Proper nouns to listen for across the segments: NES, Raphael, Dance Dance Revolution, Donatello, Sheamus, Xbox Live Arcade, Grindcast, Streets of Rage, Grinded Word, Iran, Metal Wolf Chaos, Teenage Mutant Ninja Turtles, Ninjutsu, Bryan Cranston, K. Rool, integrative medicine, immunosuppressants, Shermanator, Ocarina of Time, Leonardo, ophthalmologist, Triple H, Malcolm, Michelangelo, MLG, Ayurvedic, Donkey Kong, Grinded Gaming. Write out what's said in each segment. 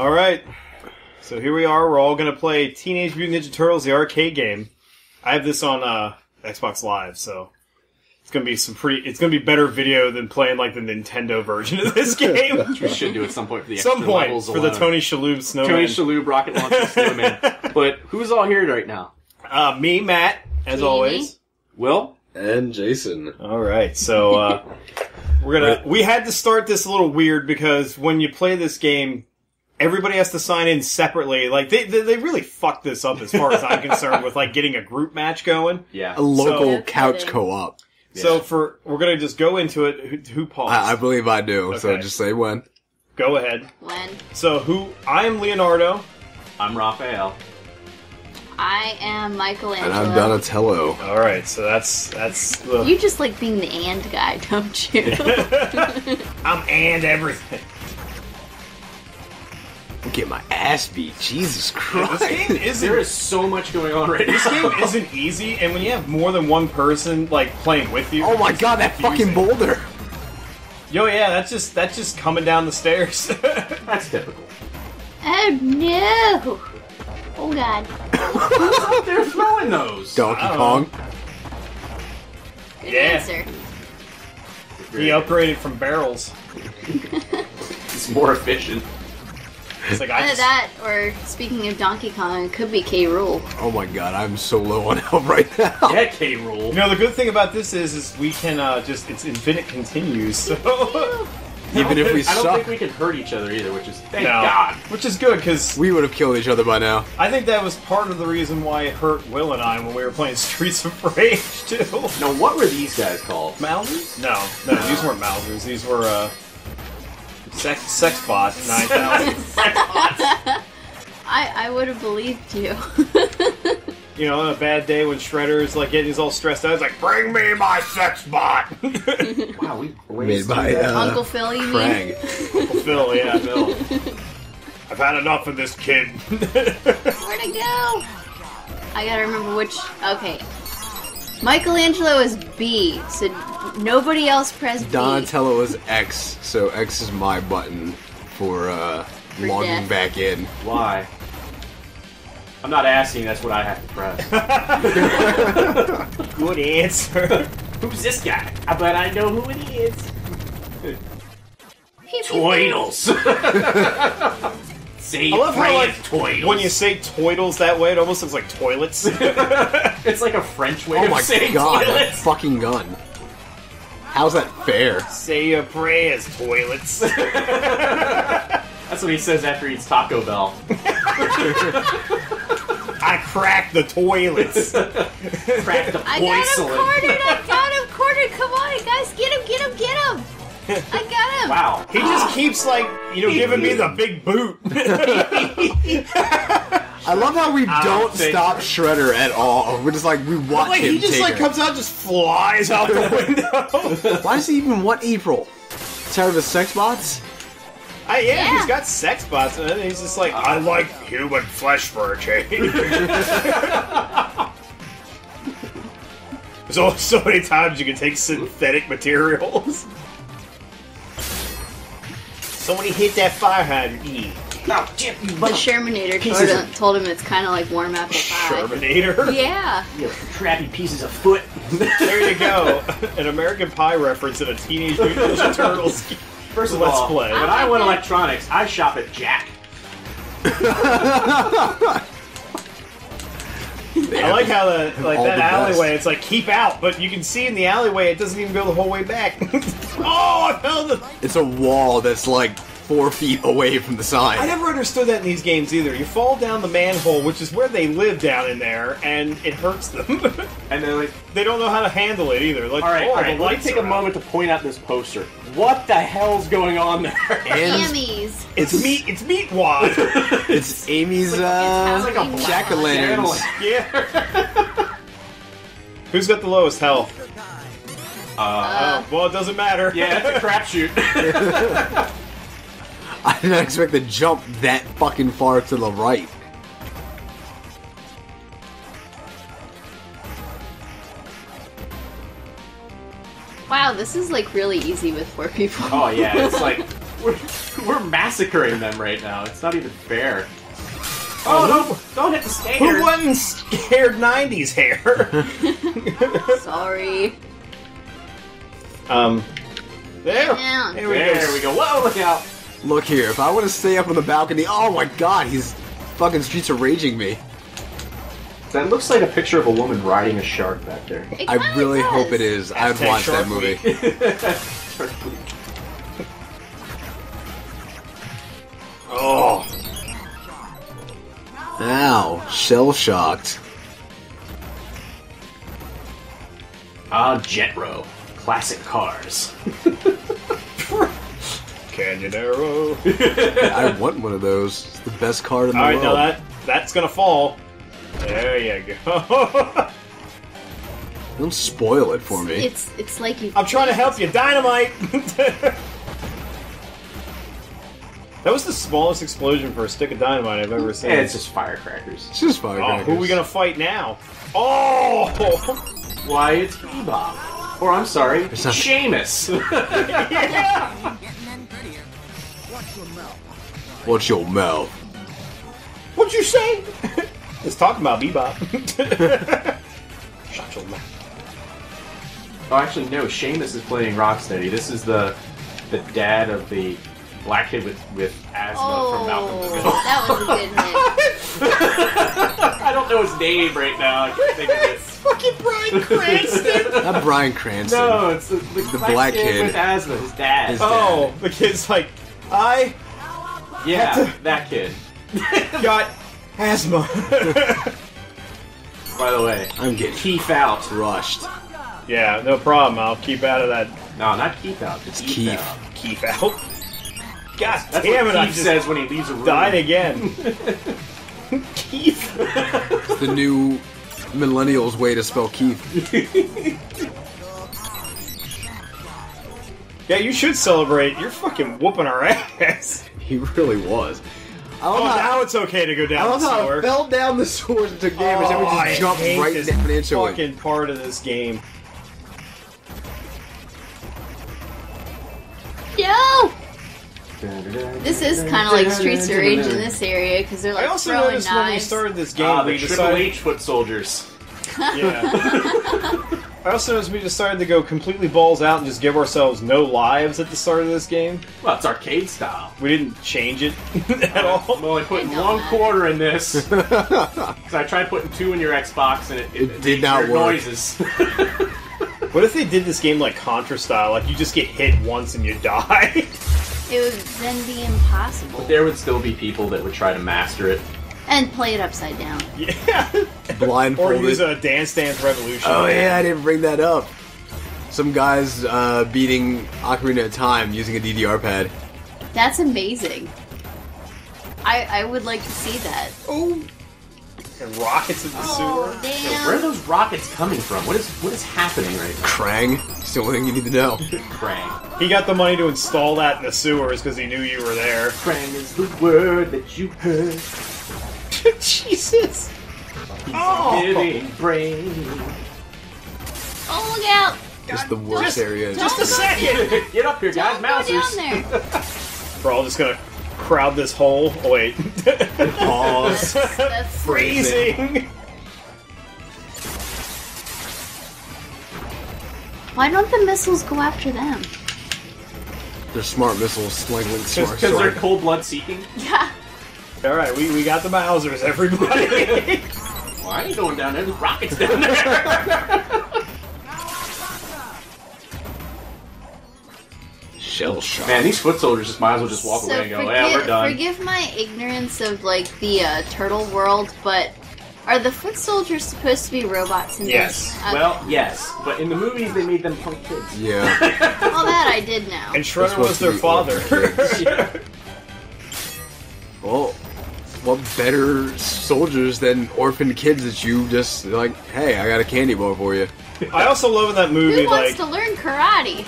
All right. So here we are. We're all going to play Teenage Mutant Ninja Turtles, the arcade game. I have this on Xbox Live, so it's going to be it's going to be better video than playing like the Nintendo version of this game. Which we should do at some point for the extra levels for alone. The Tony Shalhoub snowman. Tony Shalhoub rocket launcher snowman. But who's all here right now? Me, Matt, as always. Will and Jason. All right. So we had to start this a little weird because when you play this game, everybody has to sign in separately. Like they really fucked this up as far as I'm concerned with like getting a group match going. Yeah, a local couch co-op. Yeah. So we're gonna just go into it. Who paused? I believe I do. Okay. So just say when. Go ahead. When. So I'm Leonardo. I'm Raphael. I am Michelangelo. And I'm Donatello. All right, so that's the... You just like being the and guy, don't you? I'm and everything. Get my ass beat, Jesus Christ! This game there is so much going on right now. This game isn't easy, and when you have more than one person like playing with you, oh my God, that fucking boulder! Yo, yeah, that's just coming down the stairs. That's typical. Oh no! Oh God! Who's up there throwing those? Donkey Kong. Good answer. He upgraded from barrels. It's more efficient. It's like that, or speaking of Donkey Kong, it could be K. Rool. Oh my God, I'm so low on health right now. Yeah, K. Rool. You know, the good thing about this is we can it's infinite continues, so... Even if we suck. I don't think we can hurt each other either, which is... Thank God. Which is good, because... We would have killed each other by now. I think that was part of the reason why it hurt Will and I when we were playing Streets of Rage, too. Now, what were these guys called? Mausers? No, these weren't Mausers. These were, Sexbot 9000. Sexbot. I would have believed you. You know, on a bad day when Shredder is like getting all stressed out, it's like, bring me my Sexbot. Wow, we made by Uncle Phil, you mean? Uncle Phil, yeah, Phil. I've had enough of this kid. Where'd it go? I gotta remember which. Okay. Michelangelo is B, so nobody else pressed B. Donatello is X, so X is my button for logging back in. Why? I'm not asking, that's what I have to press. Good answer. Who's this guy? I bet I know who it is. Toidles! I love how, like, toidles. When you say toidles that way, it almost looks like toilets. It's like a French way of saying toilets. Oh my God, fucking gun. How's that fair? Say your prayers, toilets. That's what he says after he eats Taco Bell. I cracked the toilets. Cracked the porcelain. I got him cornered, come on, guys, get him. I got him! Wow. He just keeps, like, you know, giving me the big boot. I love how we don't stop Shredder at all. We're just like, we watch him. He just, like, comes out and just flies out the window. Why does he even want April? Tired of his sex bots? Yeah, he's got sex bots, and he's just like, I like human flesh for a change. There's only so many times you can take synthetic materials. Somebody hit that fire hydrant. The Shermanator told him it's kind of like warm apple pie. Shermanator? Yeah. You crappy pieces of foot. There you go. An American Pie reference in a Teenage Mutant Ninja Turtles First of all, play. When I want electronics, I shop at Jack. I like how that alleyway, it's like, keep out, but you can see in the alleyway, it doesn't even go the whole way back. Oh, I found it! It's a wall that's like 4 feet away from the sign. I never understood that in these games either. You fall down the manhole, which is where they live down in there, and it hurts them. And they're like... They don't know how to handle it either. Like, all right, let me take a moment to point out this poster. What the hell's going on there? Amy's. It's meat wad. It's Amy's, it's like a jack-o'-lanterns. Yeah. Who's got the lowest health? Well, it doesn't matter. Yeah, that's a crapshoot. I did not expect to jump that fucking far to the right. Wow, this is like really easy with 4 people. Oh yeah, it's like, We're massacring them right now. It's not even fair. Oh, don't hit the stairs! Who won scared 90s hair? Sorry. There! Yeah. There we go. Whoa, look out! Look here, if I want to stay up on the balcony... Oh my god, he's fucking Streets of Raging me. That looks like a picture of a woman riding a shark back there. I really hope it is. I'd watch that movie. Shark Week. Oh. Ow. Shell-shocked. Ah, Jetro. Classic cars. Canyon Arrow. Yeah, I want one of those. It's the best car in the world. Alright, now that's gonna fall. There you go. Don't spoil it for me. It's like you... I'm trying to help you. Dynamite! That was the smallest explosion for a stick of dynamite I've ever seen. Yeah, it's just firecrackers. It's just firecrackers. Oh, who are we gonna fight now? Oh! Why, it's Bebop. Or, I'm sorry, it's not... Sheamus! Yeah! Watch your mouth. Watch your mouth. What'd you say? Let's talk about Bebop. Shut your mouth. Oh, actually, no. Sheamus is playing Rocksteady. This is the dad of the black kid with asthma from Malcolm. That was a good name. I don't know his name right now. I can't think of it. It's fucking Bryan Cranston. Not Bryan Cranston. No, it's the black kid with asthma. His dad. His dad. The kid's like, I. Yeah, that kid. Got. Asthma. By the way, I'm getting Keef out. Rushed. Yeah, no problem. I'll keep out of that. No, not keep out. It's Keef. Keef out. God damn it! Keef says when he leaves a room. Died again. Keef. It's the new millennials' way to spell Keef. Yeah, you should celebrate. You're fucking whooping our ass. He really was. Now it's okay to go down the sewer. I love how I fell down the sewer and took damage and we just jumped right down into it. Fucking part of this game. Yo! This is kind of like Streets of Rage in this area, because they're like throwing knives. I also noticed when we started this game, we decided... Triple H foot soldiers. Yeah. I also noticed we decided to go completely balls out and just give ourselves no lives at the start of this game. Well, it's arcade style. We didn't change it at all. I'm only putting one quarter in this. Because I tried putting 2 in your Xbox and it did not work. Noises. What if they did this game like Contra style? Like you just get hit once and you die? It would then be impossible. But there would still be people that would try to master it. And play it upside down. Yeah. Blindfolded. Or use a Dance Dance Revolution. Oh yeah, I didn't bring that up. Some guy's beating Ocarina of Time using a DDR pad. That's amazing. I would like to see that. Oh. And rockets in the sewer. Damn. Yo, where are those rockets coming from? What is happening right now? Krang. It's the only thing you need to know. Krang. He got the money to install that in the sewers because he knew you were there. Krang is the word that you heard. Jesus! He's giving brain. Oh, look out! It's the worst area. Just a second! Get up here, guys. Mousers! We're all just gonna crowd this hole. Oh, wait. Pause. That's freezing! Why don't the missiles go after them? They're smart missiles, slinging smart. Because they're cold blood seeking? Yeah. Alright, we got the Mausers, everybody! Well, I ain't going down there, there's rockets down there! Shell shock. Man, these foot soldiers just might as well just walk away and go, yeah, we're done. Forgive my ignorance of, like, the turtle world, but are the foot soldiers supposed to be robots in this? Yes. Well, yes. But in the movies, they made them punk kids. Yeah. All that I did know. And Shredder was their father. Yeah. Well... What better soldiers than orphan kids that you just like? Hey, I got a candy bar for you. I also love in that movie. Who wants to learn karate?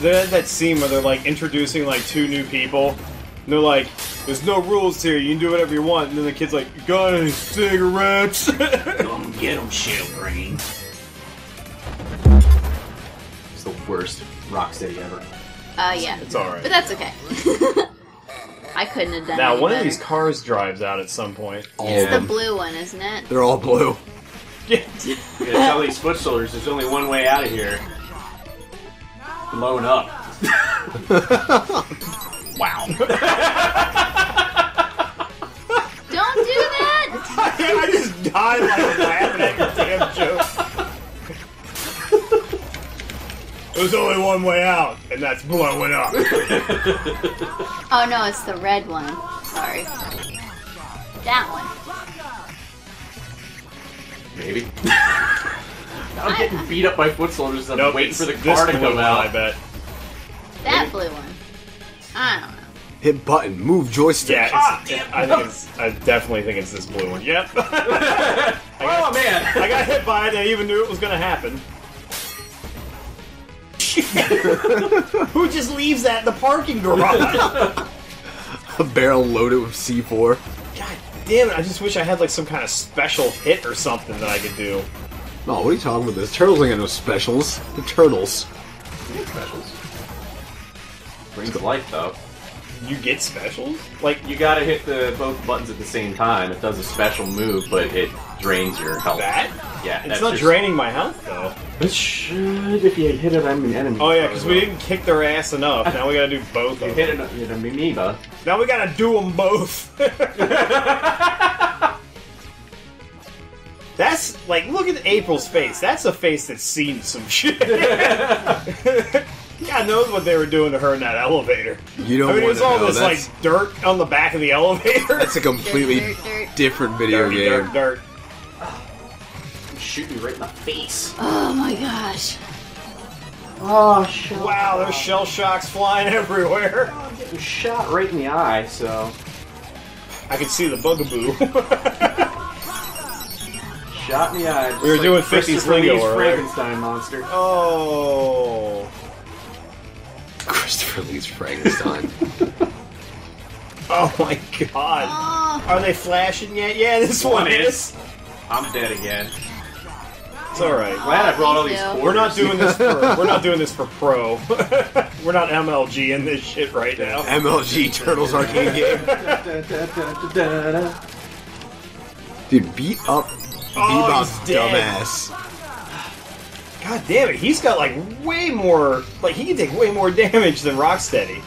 They had that scene where they're like introducing like 2 new people. And they're like, "There's no rules here. You can do whatever you want." And then the kid's like, "Got any cigarettes?" Come get them, shell brain. It's the worst Rocksteady ever. Yeah. It's all right, but that's okay. I couldn't have done that. Now, one of these cars drives out at some point. It's the blue one, isn't it? They're all blue. Yeah. You gotta tell these foot soldiers there's only one way out of here. Blown up. Wow. Don't do that! I just died when I was laughing at your damn joke. There's only one way out, and that's blowing up. Oh no, it's the red one. Sorry. That one. Maybe. I'm getting beat up by foot soldiers and I'm waiting for the car to come out, I bet. That blue one. I don't know. Hit button, move joystick. Yeah, I definitely think it's this blue one. Yep. Oh man, I got hit by it. I even knew it was gonna happen. Who just leaves that in the parking garage? A barrel loaded with C4. God damn it! I just wish I had like some kind of special hit or something that I could do. No, what are you talking about? The Turtles ain't got no specials. The Turtles. They got specials. Brings to life though. You get specials? Like, you gotta hit both buttons at the same time. It does a special move, but it drains your health. That? Yeah. It's not draining my health, though. It should, if you hit it on an enemy. Oh yeah, because we didn't kick their ass enough. Now we gotta do both of them. You hit an amoeba. Now we gotta do them both. That's, like, look at April's face. That's a face that's seen some shit. God knows what they were doing to her in that elevator. You don't want to know. I mean, it was all this, like, dirt on the back of the elevator. That's a completely different video game. Dirt. Shoot me right in the face. Oh my gosh. Oh, shit. Wow, there's shell shocks flying everywhere. I'm getting shot right in the eye, so. I can see the bugaboo. Shot in the eye. We were doing 50s lingo, right? Frankenstein monster. Oh. Christopher Lee's Frankenstein. Oh my god. Oh. Are they flashing yet? Yeah, this one is. I'm dead again. It's alright. Glad I brought all these quarters. We're not doing this for pro. We're not MLG in this shit right now. MLG Turtles arcade game. Dude, beat up Bebop's dumbass. God damn it, he's got like way more. Like, he can take way more damage than Rocksteady.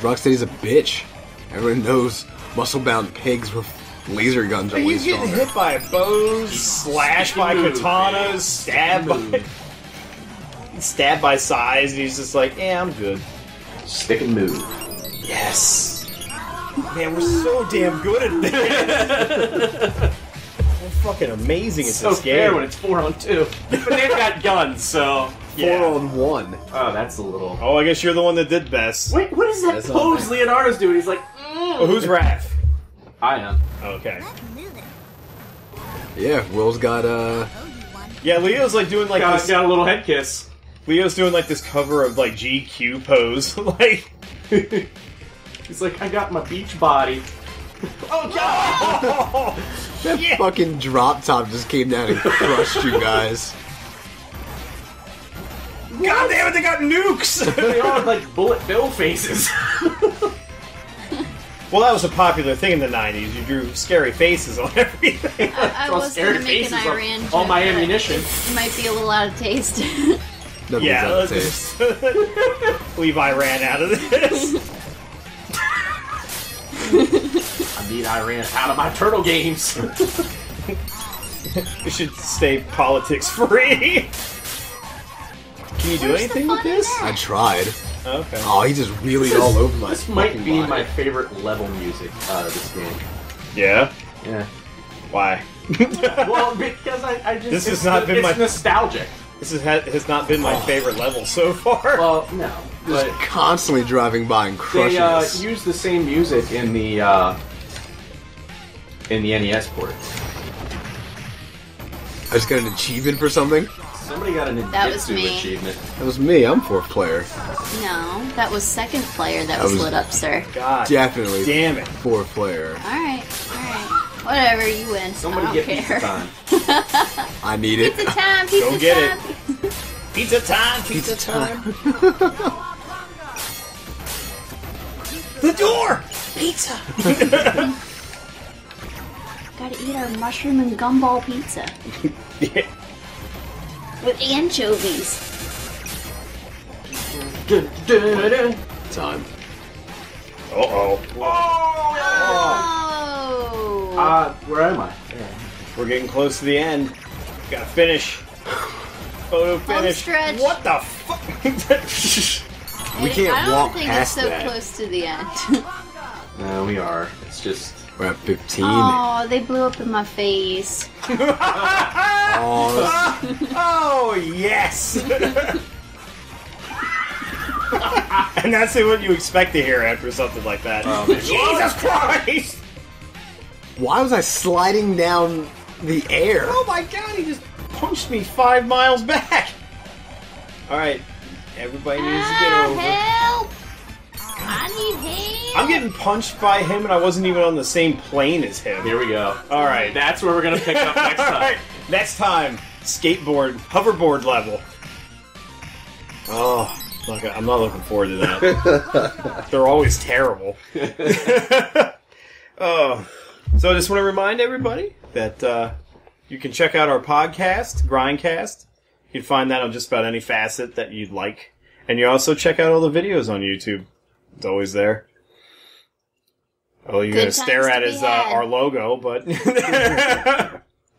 Rocksteady's a bitch. Everyone knows muscle-bound pigs with laser guns are way stronger. He's getting hit by bows, slashed by katanas, stabbed by size, and he's just like, yeah, I'm good. Stick and move. Yes. Man, we're so damn good at this. Fucking amazing! It's so fair when it's 4 on 2. But they've got guns, so yeah. 4 on 1. Oh, that's a little. Oh, I guess you're the one that did best. Wait, what is that pose Leonardo's doing? He's like, oh, who's Raph? I am. Okay. Yeah, Will's got yeah, Leo's like doing like this. Got a little head kiss. Leo's doing like this cover of like GQ pose, like. He's like, I got my beach body. Oh god! That fucking drop top just came down and crushed you guys. God damn it, they got nukes! They all have like bullet bill faces. Well, that was a popular thing in the 90s. You drew scary faces on everything. I was going to make an Iran joke. All my ammunition. It might be a little out of taste. Yeah, out of taste. Levi ran out of this. I need Iran out of my turtle games. We should stay politics free. Can you do anything with this? I tried. Okay. Oh, he just wheelied all over my. This might be my favorite level music out of this game. Yeah. Yeah. Why? Well, because I just. This has not been my nostalgic. This has not been my favorite level so far. Well, no. Just constantly driving by and crushing us. They use the same music in the NES port. I just got an achievement for something? Somebody got an Ninjutsu achievement. That was me. I'm 4th player. No, that was 2nd player that was lit up, sir. God. Definitely. Damn it. 4th player. Alright, alright. Whatever, you win. Somebody I don't get care. Pizza time. I need it. Pizza time, pizza time. Go get it. Pizza time, pizza time. The door! Pizza! Gotta eat our mushroom and gumball pizza. Yeah. With anchovies. Time. Uh-oh. Oh! Where am I? Yeah. We're getting close to the end. Gotta finish. Photo finish. What the fuck? We can't walk past that. I don't think it's so close to the end. No, we are. It's just... We're at 15. Oh, they blew up in my face. Oh, yes! And that's what you expect to hear after something like that. Oh, Jesus Christ! Why was I sliding down the air? Oh my god, he just punched me 5 miles back! Alright. Everybody needs to get over. Help! I need help! I'm getting punched by him, and I wasn't even on the same plane as him. Here we go. All right, that's where we're gonna pick up next time. Right. Next time, skateboard, hoverboard level. Oh, look, I'm not looking forward to that. They're always terrible. Oh, so I just want to remind everybody that you can check out our podcast, Grindcast. You can find that on just about any facet that you'd like. And you also check out all the videos on YouTube. It's always there. All you're going to stare at is our logo, but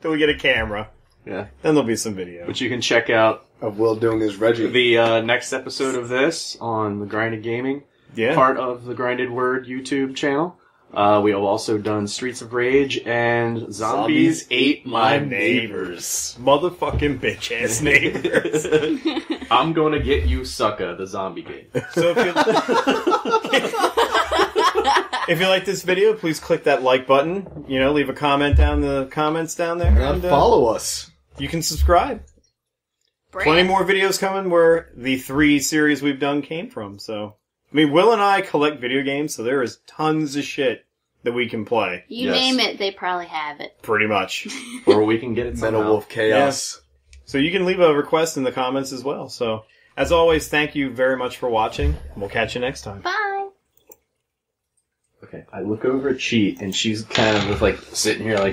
till we get a camera. Yeah. Then there'll be some video. But you can check out of Will doing his Reggie. The next episode of this on the Grinded Gaming. Yeah. Part of the Grinded Word YouTube channel. We have also done Streets of Rage and Zombies Ate My Neighbors. Motherfucking bitch-ass neighbors. I'm gonna get you, sucker, the zombie game. So if you like this video, please click that like button. You know, leave a comment down the comments down there. And follow us. You can subscribe. Plenty more videos coming where the 3 series we've done came from, so... I mean, Will and I collect video games, so there is tons of shit that we can play. You name it, they probably have it. Pretty much. Or we can get it somehow. Metal Wolf Chaos. Yeah. So you can leave a request in the comments as well. So, as always, thank you very much for watching. We'll catch you next time. Bye! Okay, I look over at Cheat, and she's kind of like sitting here like...